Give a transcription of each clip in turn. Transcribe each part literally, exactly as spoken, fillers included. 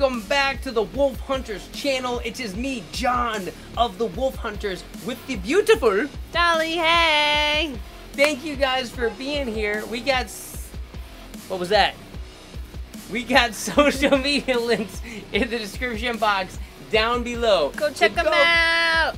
welcome back to the Wolf Hunters channel. It is me, John, of the Wolf Hunters, with the beautiful Dolly. Hey! Thank you guys for being here. We got... What was that? We got social media links in the description box down below. Go check so them go... out!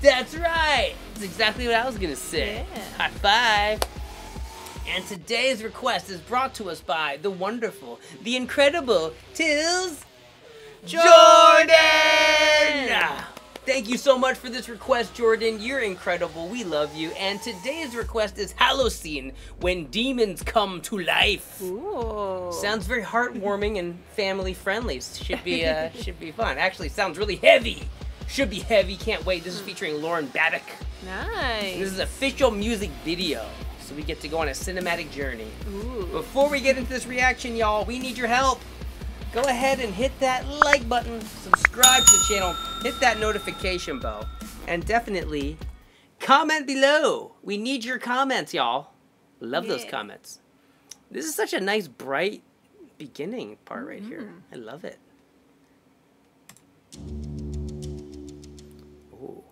That's right! That's exactly what I was gonna say. Yeah. High five! And today's request is brought to us by the wonderful, the incredible Tills Jordan! Thank you so much for this request, Jordan. You're incredible. We love you. And today's request is Halocene, When Demons Come to Life. Ooh. Sounds very heartwarming and family friendly. Should be uh, should be fun. Actually, sounds really heavy. Should be heavy. Can't wait. This is featuring Lauren Babic. Nice. And this is an official music video. So we get to go on a cinematic journey. Ooh. Before we get into this reaction, y'all, we need your help. Go ahead and hit that like button, subscribe to the channel, hit that notification bell, and definitely comment below. We need your comments, y'all. Love yeah. those comments. This is such a nice, bright beginning part right mm-hmm. here. I love it. Ooh.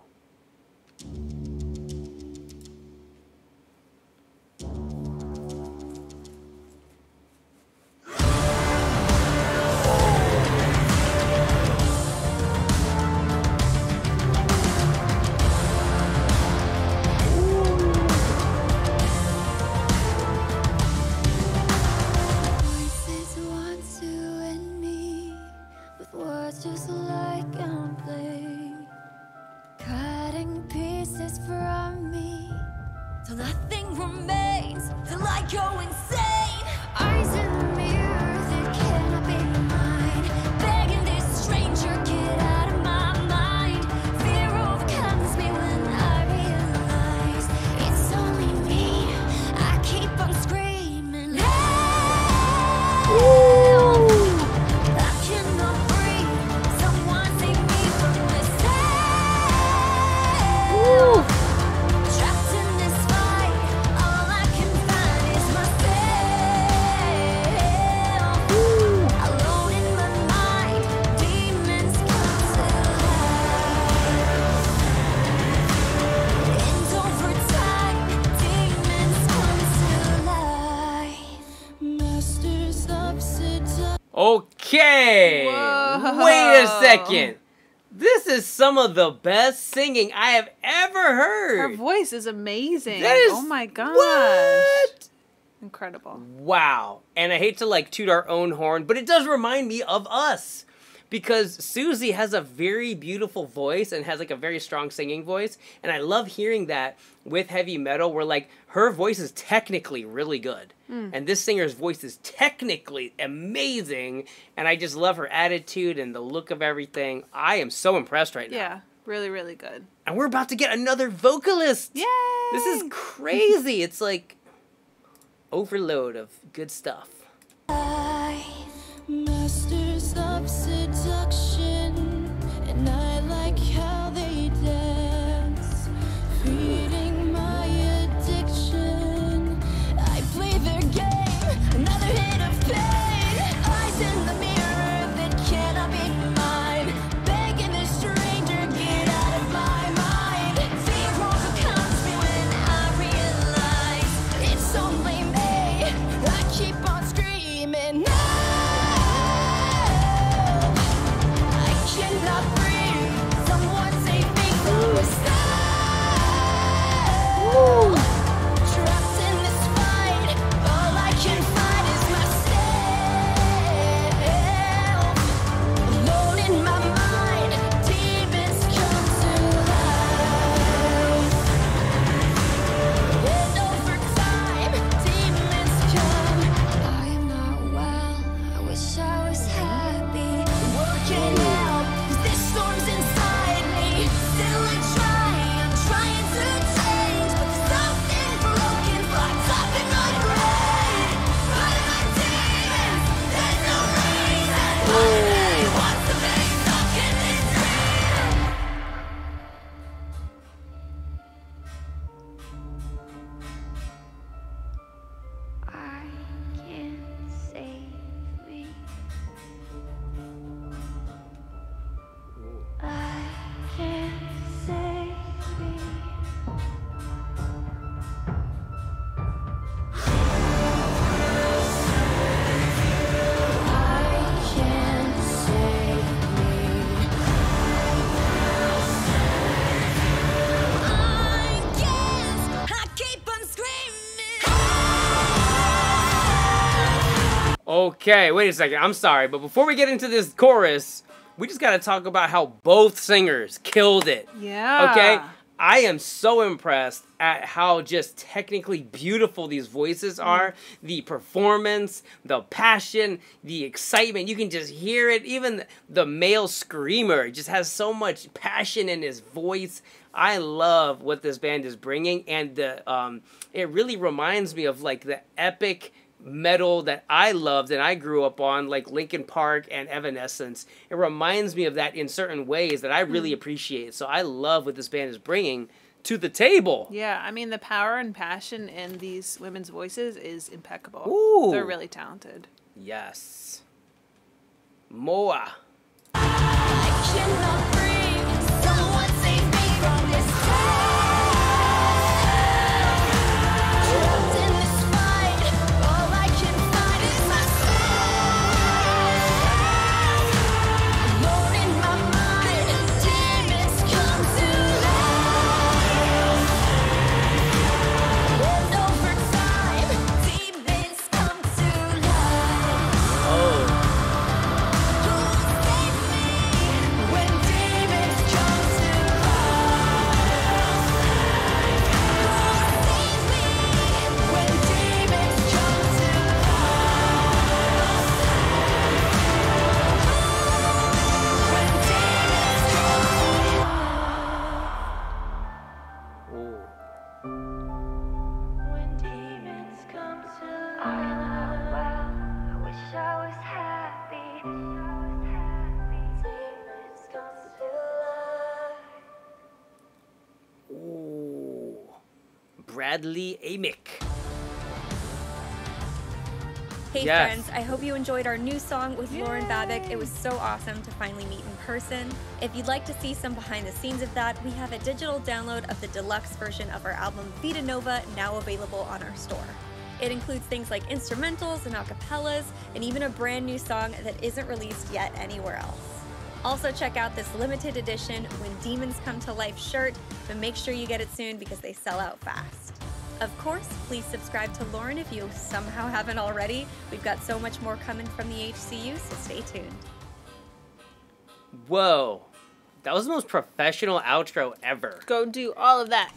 Okay, whoa. Wait a second. This is some of the best singing I have ever heard. Her voice is amazing. That is, oh my gosh. What? Incredible. Wow. And I hate to like toot our own horn, but it does remind me of us. Because Susie has a very beautiful voice and has like a very strong singing voice. And I love hearing that with heavy metal where like her voice is technically really good. Mm. And this singer's voice is technically amazing. And I just love her attitude and the look of everything. I am so impressed right now. Yeah, really, really good. And we're about to get another vocalist. Yay! This is crazy. It's like overload of good stuff. I masters of seduction, and I like how they dance, feeding my addiction. I play their game, another hit of pain. Eyes in the mirror that cannot be mine, begging this stranger, get out of my mind. Fear overcomes me when I realize it's only me. I keep on Okay, wait a second. I'm sorry, but before we get into this chorus, we just gotta talk about how both singers killed it. Yeah. Okay? I am so impressed at how just technically beautiful these voices are. Mm. The performance, the passion, the excitement. You can just hear it. Even the male screamer just has so much passion in his voice. I love what this band is bringing. And the um, it really reminds me of like the epic metal that I loved and I grew up on, like Linkin Park and Evanescence. It reminds me of that in certain ways that I really mm. appreciate. So I love what this band is bringing to the table. Yeah, I mean, the power and passion in these women's voices is impeccable. Ooh. They're really talented. Yes. Moa. I cannot breathe. Someone save me from this hell. Bradley Amick. Hey yes. friends, I hope you enjoyed our new song with Yay. Lauren Babic. It was so awesome to finally meet in person. If you'd like to see some behind the scenes of that, we have a digital download of the deluxe version of our album Vita Nova now available on our store. It includes things like instrumentals and acapellas, and even a brand new song that isn't released yet anywhere else. Also check out this limited edition When Demons Come to Life shirt, but make sure you get it soon because they sell out fast. Of course, please subscribe to Lauren if you somehow haven't already. We've got so much more coming from the H C U, so stay tuned. Whoa, that was the most professional outro ever. Go do all of that.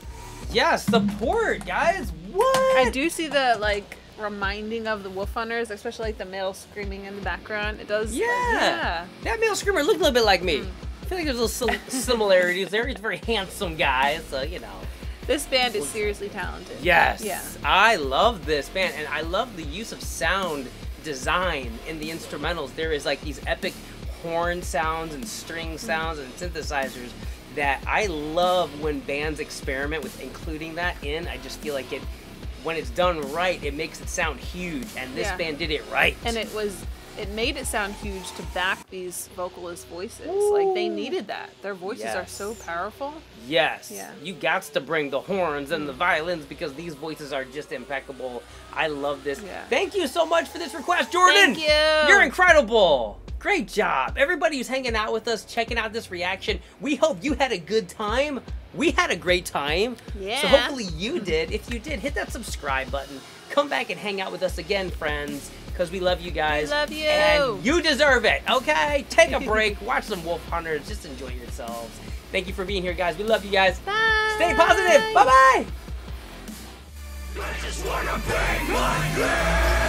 Yes, support, guys, what? I do see the, like, reminding of the wolf hunters, especially like the male screaming in the background. It does. Yeah, uh, yeah. That male screamer looked a little bit like me. Mm. I feel like there's little similarities there. He's a very handsome guy, so you know. This band is seriously talented. Yes. Yeah. I love this band, and I love the use of sound design in the instrumentals. There is like these epic horn sounds and string sounds mm. and synthesizers that I love when bands experiment with including that in. I just feel like it. When it's done right, it makes it sound huge, and this yeah. band did it right. And it was, it made it sound huge to back these vocalist voices. Ooh. Like they needed that. Their voices yes. are so powerful. Yes. Yeah. You got to bring the horns and the violins because these voices are just impeccable. I love this. Yeah. Thank you so much for this request, Jordan. Thank you. You're incredible. Great job. Everybody who's hanging out with us, checking out this reaction. We hope you had a good time. We had a great time. Yeah. So hopefully you did. If you did, hit that subscribe button. Come back and hang out with us again, friends, because we love you guys. We love you. And you deserve it, okay? Take a break. Watch some Wolf Hunters. Just enjoy yourselves. Thank you for being here, guys. We love you guys. Bye. Stay positive. Bye-bye. I just want to pay my debt.